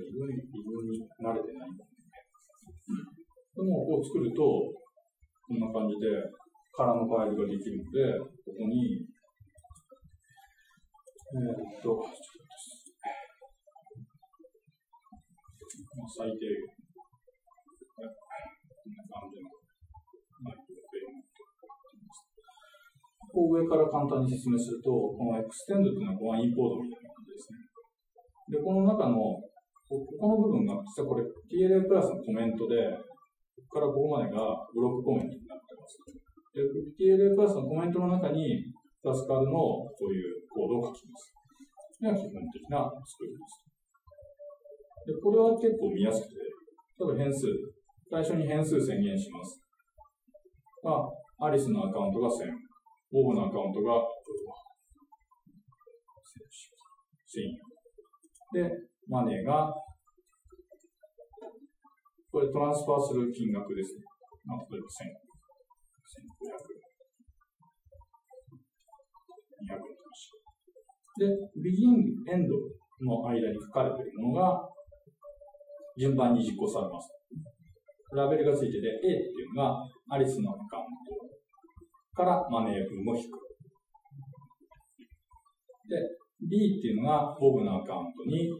非常に慣れてないんだけど、でもこう作ると、こんな感じで、空のファイルができるので、ここに、最低限、こんな感じのマイクロペイメントをやっています。上から簡単に説明すると、このエクステンドというのはこのインポートみたいな感じですね。で、この中のここの部分が、実はこれ、TLA プラスのコメントで、ここからここまでがブロックコメントになってます。で、TLA プラスのコメントの中に、タスカルのこういうコードを書きます。で、基本的な作りです。で、これは結構見やすくて、例えば変数。最初に変数宣言します。アリスのアカウントが1000。ボブのアカウントが1000。で、マネーが、これトランスファーする金額ですね。例えば1000、1500、200の話。で、ビギン、エンドの間に書かれているものが、順番に実行されます。ラベルがついてて、A っていうのが、アリスのアカウントからマネー分を引く。で、B っていうのが、ボブのアカウントに、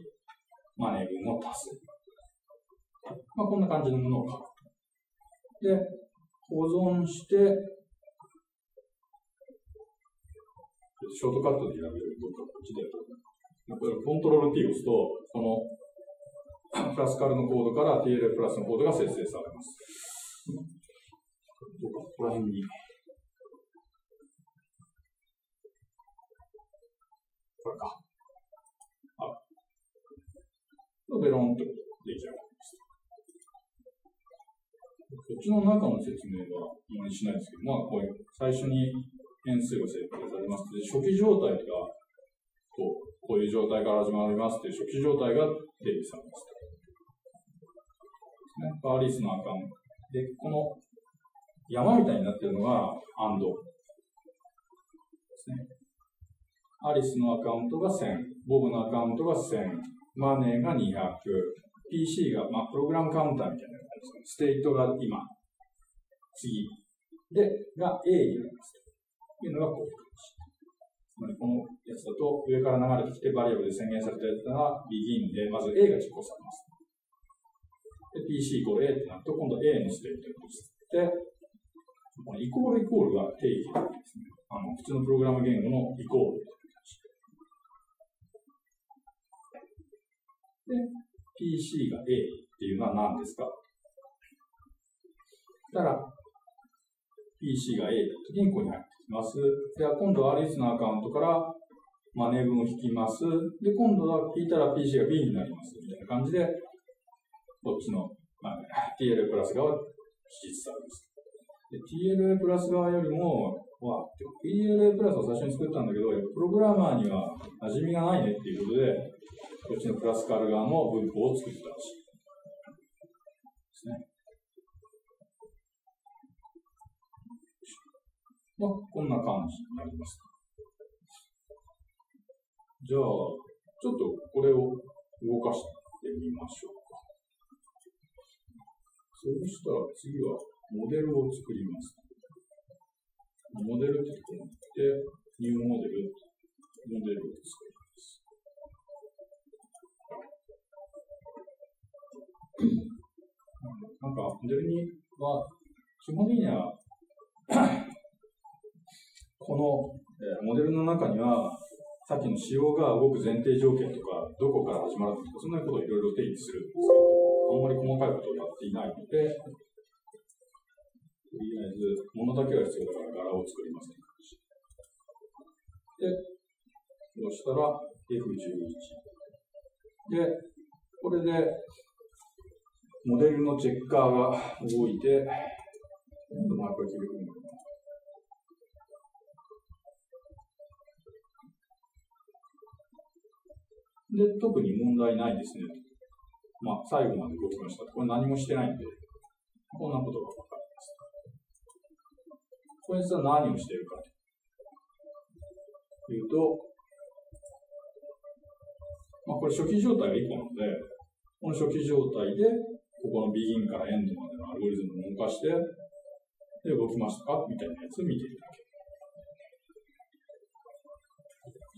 マネー分を足す。こんな感じのものを書く。で、保存して、ショートカットで選べるとこっちで、これコントロール T を押すと、このクラスカルのコードから TLF プラスのコードが生成されます。どうかここら辺に。これか。ベロンって出来上がりました。こっちの中の説明はあまりしないんですけど、こういう最初に変数が設定されます。初期状態がこういう状態から始まりますっていう初期状態が定義されます。ですね。パーリースのアカウント。で、この山みたいになってるのがアンドですね。アリスのアカウントが1000、ボブのアカウントが1000、マネーが200、PC が、プログラムカウンターみたいなのがあるんですけど、ステートが今、次で、が A になります。というのがこういう形。つまりこのやつだと上から流れてきてバリアブルで宣言されたやつが begin で、まず A が実行されます。で、PC=A ってなると、今度 A のステートに移って、このイコールイコールが定義ですね。普通のプログラム言語のイコール。で、PC が A っていうのは何ですか？だから、PC が A って時にここに入ってきます。では、今度は RS のアカウントからマネー分を引きます。で、今度は引いたら PC が B になります。みたいな感じで、こっちの、TLA プラス側を引きつつあります。TLA プラス側よりも、TLA プラスを最初に作ったんだけど、プログラマーには馴染みがないねっていうことで、こっちのクラスカル側の文法を作ったらしい。ですね。こんな感じになります。じゃあ、ちょっとこれを動かしてみましょうか。そうしたら次は、モデルを作ります。モデルってこうなって、ニューモデルを作ります。なんか、モデルには、基本的には、このモデルの中には、さっきの仕様が動く前提条件とか、どこから始まるとか、そんなことをいろいろ定義するんですけど、あんまり細かいことをやっていないので、とりあえず、物だけが必要だから柄を作ります。で、そうしたら F11。で、これで、モデルのチェッカーが動いて、で、特に問題ないですね。最後まで動きました。これ何もしてないんで、こんなことが。こいつは何をしているかというと、これ初期状態が1個なので、この初期状態で、ここのビギンからエンドまでのアルゴリズムを動かして、で、動きましたかみたいなやつを見ているだけ。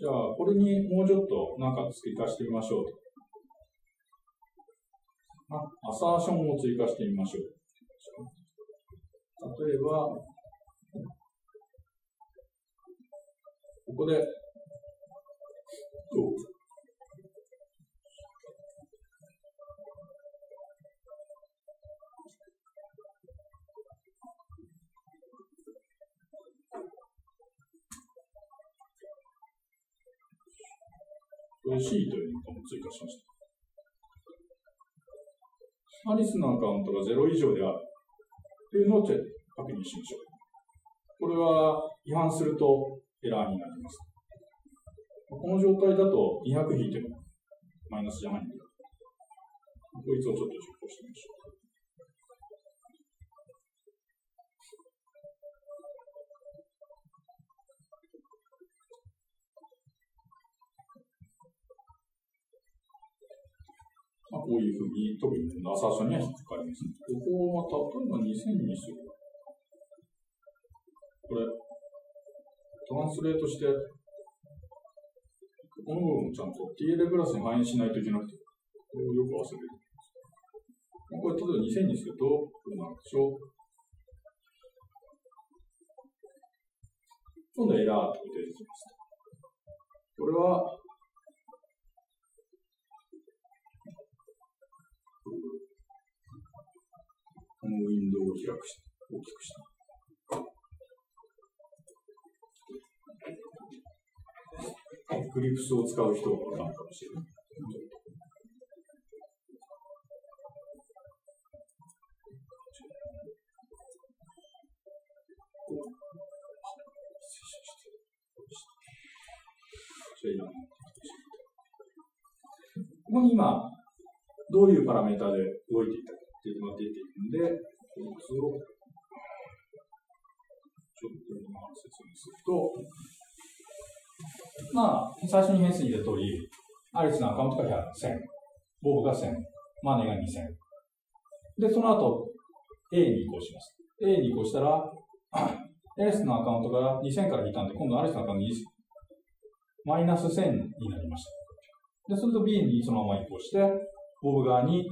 じゃあ、これにもうちょっと何か追加してみましょう。アサーションを追加してみましょう。例えば、ここで、C という項目を追加しました。アリスのアカウントが0以上であるというのを確認しましょう。これは違反すると、エラーになります。この状態だと200引いてもマイナスじゃないんで、こいつをちょっと実行してみましょう。こういうふうに、特にアサーションには引っかかります。ここをまた、例えば2000にする。これ、トランスレートして、この部分をちゃんと TLA プラスに反映しないといけなくて、これをよく忘れる。これ、例えば2000にすると、こうなるでしょう。今度はエラーって出てきます。これは、このウィンドウを大きくした。エクリプスを使う人が分かるかもしれない。していたのかもしれない。ここに今、どういうパラメータで動いていたかっていうのが出ているので、この図をちょっと今説明すると、まあ、最初に変数に入れた通り、アリスのアカウントが1000、ボブが1000、マネが2000。で、その後、A に移行します。A に移行したら、アリスのアカウントが2000から引いたんで、今度アリスのアカウントにマイナス1000になりました。で、それと B にそのまま移行して、ボブ側に2000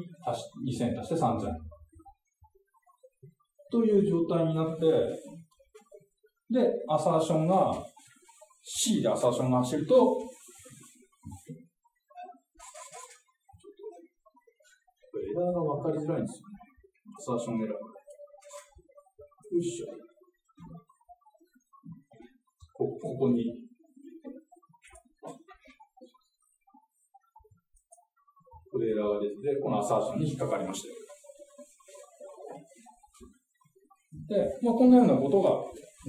足して3000。という状態になって、で、アサーションが、C でアサーションが走ると、エラーが分かりづらいんですよね。アサーションエラー。よいしょ。ここに。ここでエラーが出て、このアサーションに引っかかりました。で、まあ、こんなようなことが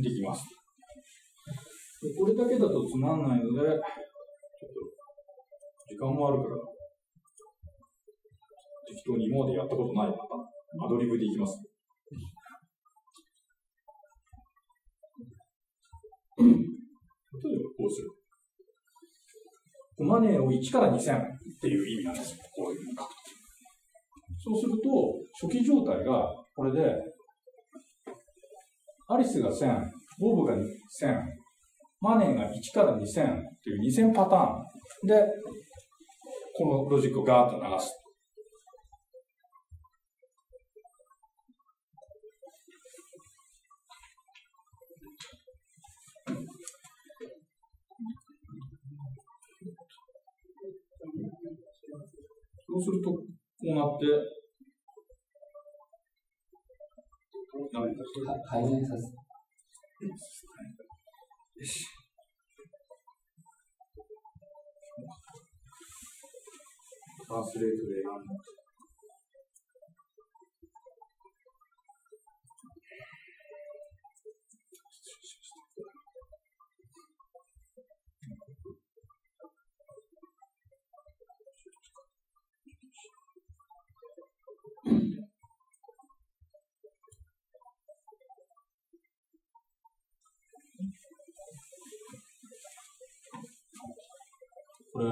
できます。これだけだとつまんないので、ちょっと時間もあるから、適当に今までやったことないパターン、アドリブでいきます。例えばこうする。マネーを1から2000っていう意味なんですよ、こういうのを書くと。そうすると、初期状態がこれで、アリスが1000、ボブが1000、マネーが1から2000っていう2000パターンで、このロジックをガーッと流す。そうすると、こうなって、改善させて。トランスレートで選んだ。これ、ど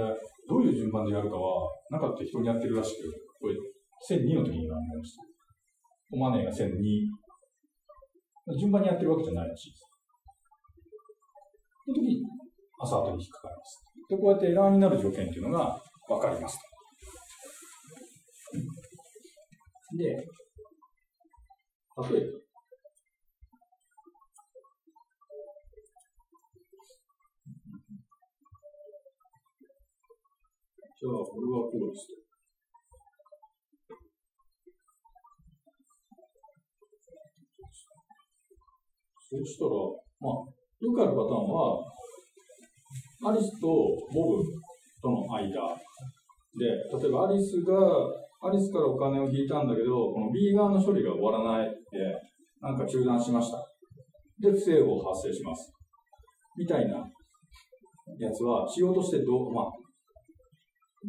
ういう順番でやるかは、なんか適当にやってるらしく、これ、1002の時に考えました。おマネーが1002。順番にやってるわけじゃないらしいです。その時に、アサートに引っかかります。で、こうやってエラーになる条件っていうのが分かります。で、例えば、じゃあ、これはこうです。そうしたら、まあ、よくあるパターンは、アリスとボブとの間で、例えばアリスからお金を引いたんだけど、この B 側の処理が終わらないで、なんか中断しました。で、不整合発生します。みたいなやつは、仕様として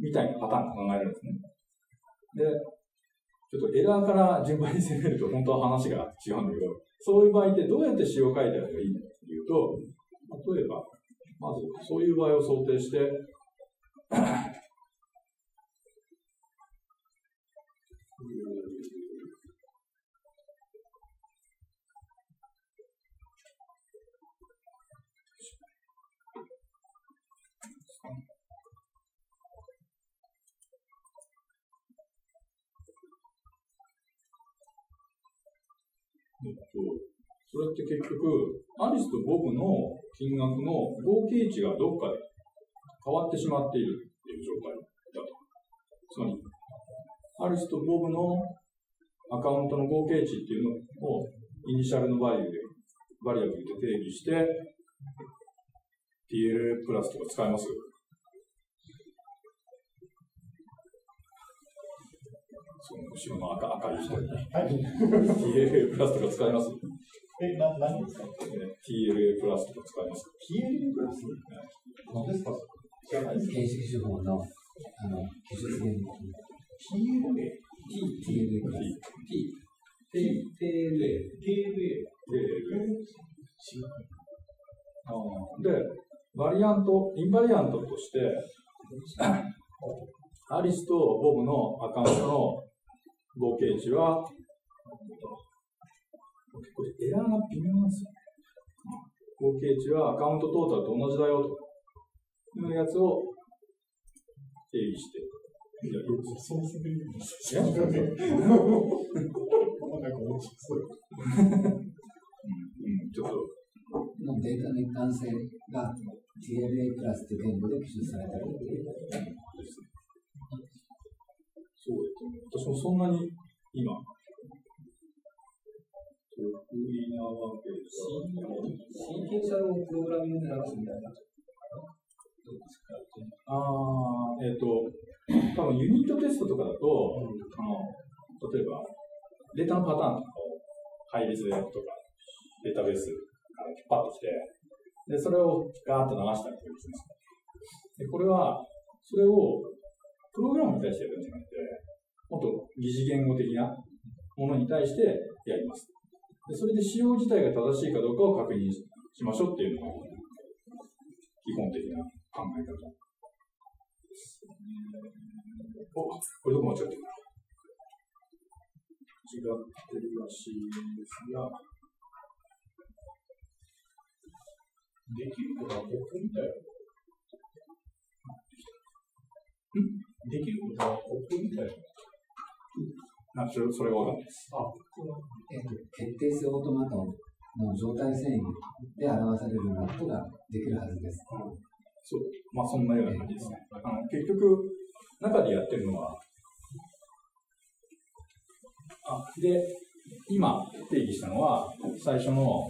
みたいなパターンが考えられるんですね。で、ちょっとエラーから順番に攻めると本当は話が違うんだけど、そういう場合ってどうやって仕様を書いてあるのがいいのかっていうと、例えば、まずそういう場合を想定して、それって結局、アリスとボブの金額の合計値がどっかで変わってしまっているという状態だと。つまり、アリスとボブのアカウントの合計値っていうのをイニシャルのバリアブルで定義して、PLL プラスとか使えます。その後ろの赤い人に。PLL プラスとか使えます。何ですか？ TLA プラスとか使いますか？ TLA プラス？何ですか？形式手法の技術言語 TLA で、バリアント、インバリアントとしてアリスとボブのアカウントの合計値はこれエラーが微妙なんですよね。合計値はアカウントトータルと同じだよというやつを定義している。ちょっとデータの一貫性が TLA プラスという言語で記述されたりそうです。私もそんなに今得意なわけですが、シーケンシャルをプログラミングで流すみたいな。多分ユニットテストとかだと、例えばデータのパターンとかを配列でやるとか、データベースから引っ張ってきて、でそれをガーッと流したりとかしますね。これは、それをプログラムに対してやるんじゃなくて、もっと擬似言語的なものに対してやります。それで使用自体が正しいかどうかを確認しましょうっていうのが基本的な考え方ですね。お、これどこ間違ってるかな。違ってるらしいんですが、できることは僕みたいな。ん？できることは僕みたいな。それは分かんないです。決定性オートマトの状態遷移で表されるようなことができるはずです。そう、まあそんなような感じですね。結局、中でやってるのは、で、今定義したのは、最初の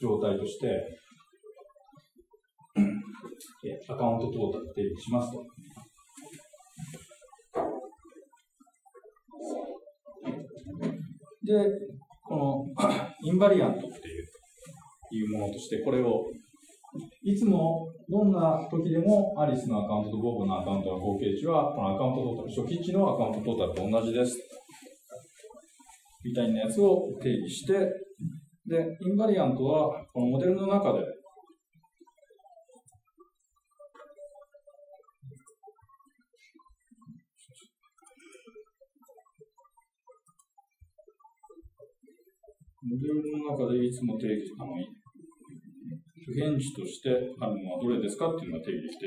状態として、アカウントトータル定義しますと。で、このインバリアントっていうものとして、これをいつもどんな時でもアリスのアカウントとボブのアカウントの合計値は、このアカウントトータル、初期値のアカウントトータルと同じです。みたいなやつを定義して、で、インバリアントはこのモデルの中で、モデルの中でいつも定義したのに、不変値としてあるのはどれですかっていうのが定義できて、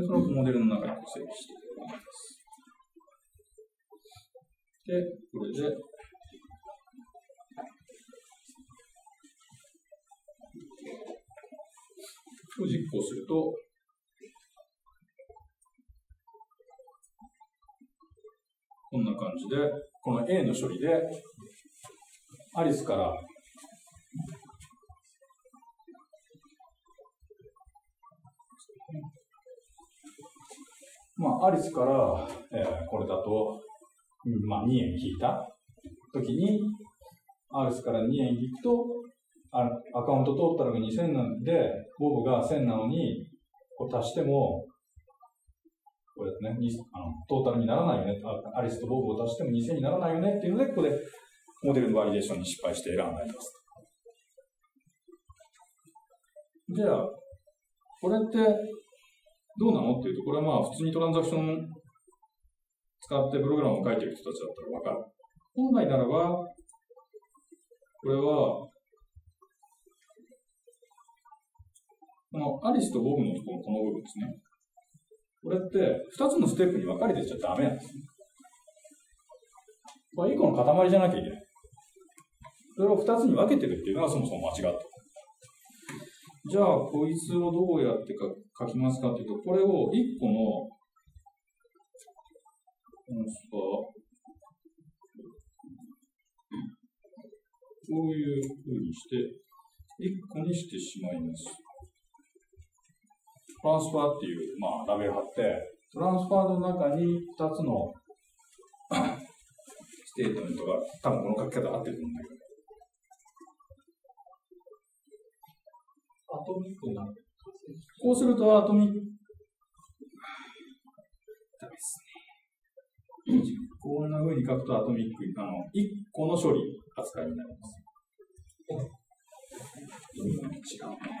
で、そのモデルの中に整理していく感じです。で、これで、を実行すると、こんな感じで、この A の処理で、アリスからこれだと、2円引いたときにアリスから2円引くとアカウントトータルが2000なのでボブが1000なのにこう足してもこれだねトータルにならないよねアリスとボブを足しても2000にならないよねっていうのでここで。モデルのバリデーションに失敗してエラーになります。じゃあ、これってどうなのっていうと、これはまあ普通にトランザクションを使ってプログラムを書いてる人たちだったら分かる。本来ならば、これは、このアリスとボブのところ、この部分ですね。これって2つのステップに分かれてちゃダメなんですね。これ1個の塊じゃなきゃいけない。それを2つに分けてるっていうのがそもそも間違ってる。じゃあ、こいつをどうやって書きますかっていうと、これを1個の、こういうふうにして、1個にしてしまいます。トランスファーっていう、ラベル貼って、トランスファーの中に2つのステートメントが、多分この書き方合ってると思うんだけど。こうするとアトミッダメですね。こんな風に書くとアトミック、1個の処理扱いになります。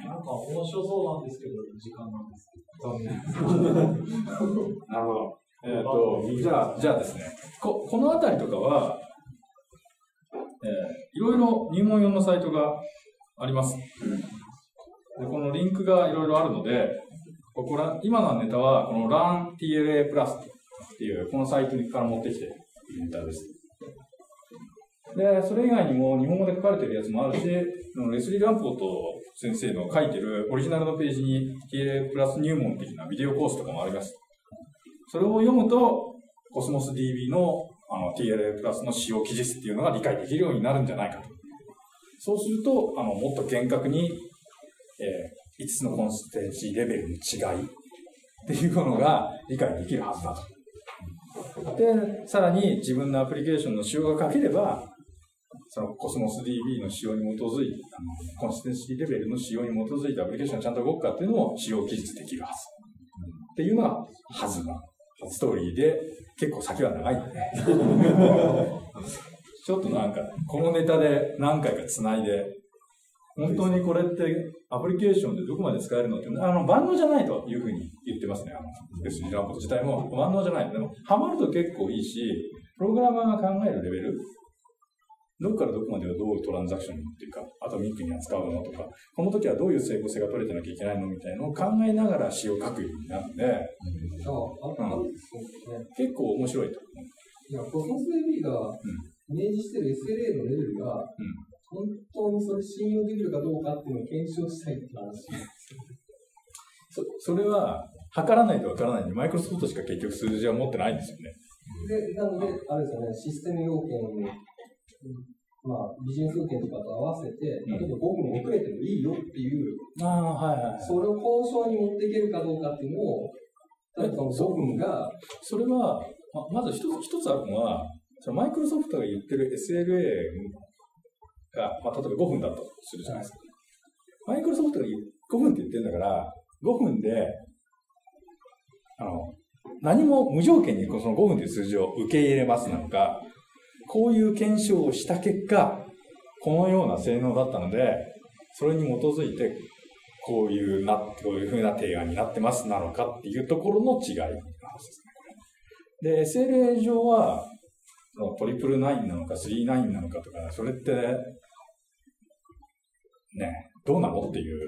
なんか面白そうなんですけど、時間なんですけど。なるほど。じゃあですね、この辺りとかは、いろいろ入門用のサイトがあります。でこのリンクがいろいろあるので、今のネタはこの LearnTLA プラスっていうこのサイトから持ってきているネタです。で、それ以外にも日本語で書かれてるやつもあるし、レスリー・ランポート先生の書いてるオリジナルのページに TLA プラス入門的なビデオコースとかもあります。それを読むと、コスモス DB のTLA プラスの使用記述っていうのが理解できるようになるんじゃないかと。そうすると、もっと厳格に、5つのコンシステンシーレベルの違いっていうものが理解できるはずだと。で、さらに自分のアプリケーションの仕様が書ければ、そのコスモス DB の仕様に基づいた、コンシステンシーレベルの仕様に基づいたアプリケーションがちゃんと動くかっていうのを使用記述できるはず。っていうのがはずなストーリーで、結構先は長いんでね。ちょっとなんか、このネタで何回か繋いで、本当にこれってアプリケーションでどこまで使えるのって、万能じゃないというふうに言ってますね。別にランポート自体も万能じゃない。でも、ハマると結構いいし、プログラマーが考えるレベル、どこからどこまではどういうトランザクションっていうか、アトミックに扱うのとか、この時はどういう整合性が取れてなきゃいけないのみたいなのを考えながら詩を書くようになるので、結構面白いと思う。コスモス DB がイメージしてる SLA のレベルが、本当にそれ信用できるかどうかっていうのを検証したいって話なんですよ。それは測らないとわからないんで、マイクロソフトしか結局数字は持ってないんですよね。で、なので、あれですよね、システム要件に、ビジネス要件とかと合わせて、例えば5分遅れてもいいよっていう、それを交渉に持っていけるかどうかっていうのを、例えばその5分が。それは、まず一つあるのは、マイクロソフトが言ってる SLA が、例えば5分だとするじゃないですか。マイクロソフトが5分って言ってるんだから、5分で、何も無条件にその5分という数字を受け入れますなのか、こういう検証をした結果、このような性能だったので、それに基づいて、こういうふうな提案になってますなのかっていうところの違いですね。で、SLA 上は、トリプルナインなのか、スリーナインなのかとか、それって、ね、どうなのっていう。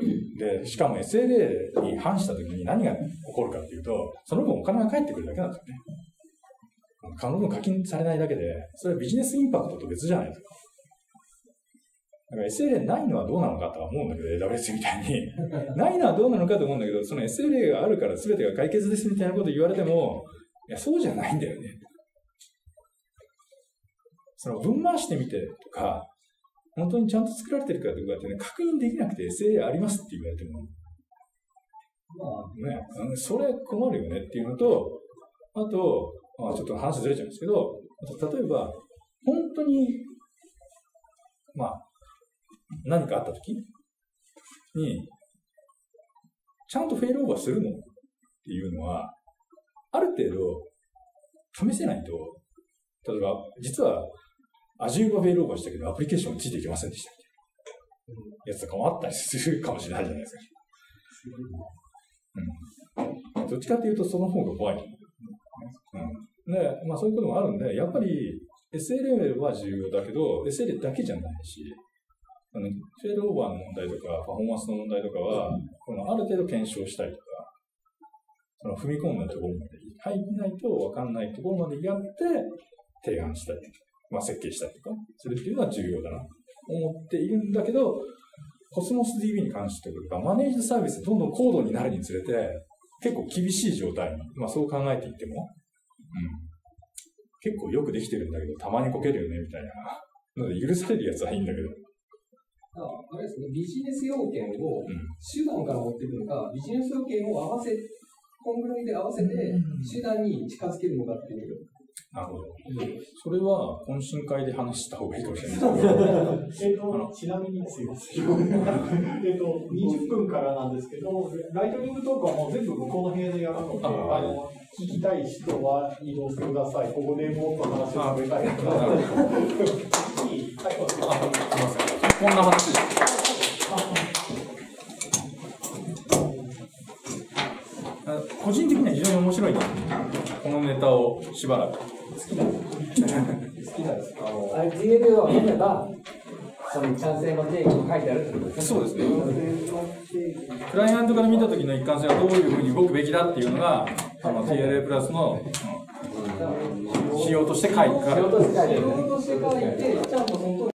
で、しかも SLA に反した時に何が起こるかっていうと、その分お金が返ってくるだけなんですよね。可能の課金されないだけで、それはビジネスインパクトと別じゃないですか。SLA ないのはどうなのかとは思うんだけど、AWS みたいに。ないのはどうなのかと思うんだけど、その SLA があるから全てが解決ですみたいなこと言われても、いや、そうじゃないんだよね。その分回してみてとか、本当にちゃんと作られてるかどうかってね、確認できなくて SLA ありますって言われても、ね、それ困るよねっていうのと、あと、ちょっと話ずれちゃうんですけど、例えば、本当に、何かあったときに、ちゃんとフェイルオーバーするのっていうのは、ある程度、試せないと、例えば、実は、Azure がフェイルオーバーしたけど、アプリケーションついていけませんでしたみたいなやつとかもあったりするかもしれないじゃないですか。どっちかというと、その方が怖い。で、そういうこともあるんで、やっぱり SLA は重要だけど、SLA だけじゃないし、フェールオーバーの問題とか、パフォーマンスの問題とかは、ある程度検証したりとか、踏み込んだところまで入らないと分かんないところまでやって、提案したり、設計したりとか、それっていうのは重要だなと思っているんだけど、コスモス DB に関しては、マネージドサービスがどんどん高度になるにつれて、結構厳しい状態に、そう考えていっても、結構よくできてるんだけど、たまにこけるよねみたいなので、許されるやつはいいんだけど。あれですね、ビジネス要件を手段から持っていくのか、ビジネス要件をコングルミで合わせて手段に近づけるのかっていう、なるほど。それは懇親会で話した方がいいかもしれない。ちなみにすいません。20分からなんですけど、ライトニングトークはもう全部向こうの部屋でやるので、聞きたい人は移動してください。ここでもっと話をしてください。こんな話個人的には非常に面白い、このネタをしばらく。好きなんです。あれ GL を見れば、その一貫性の定義も書いてあるってことですね。そうですね。クライアントから見たときの一貫性はどういうふうに動くべきだっていうのが、TLA プラスの仕様として書いてある。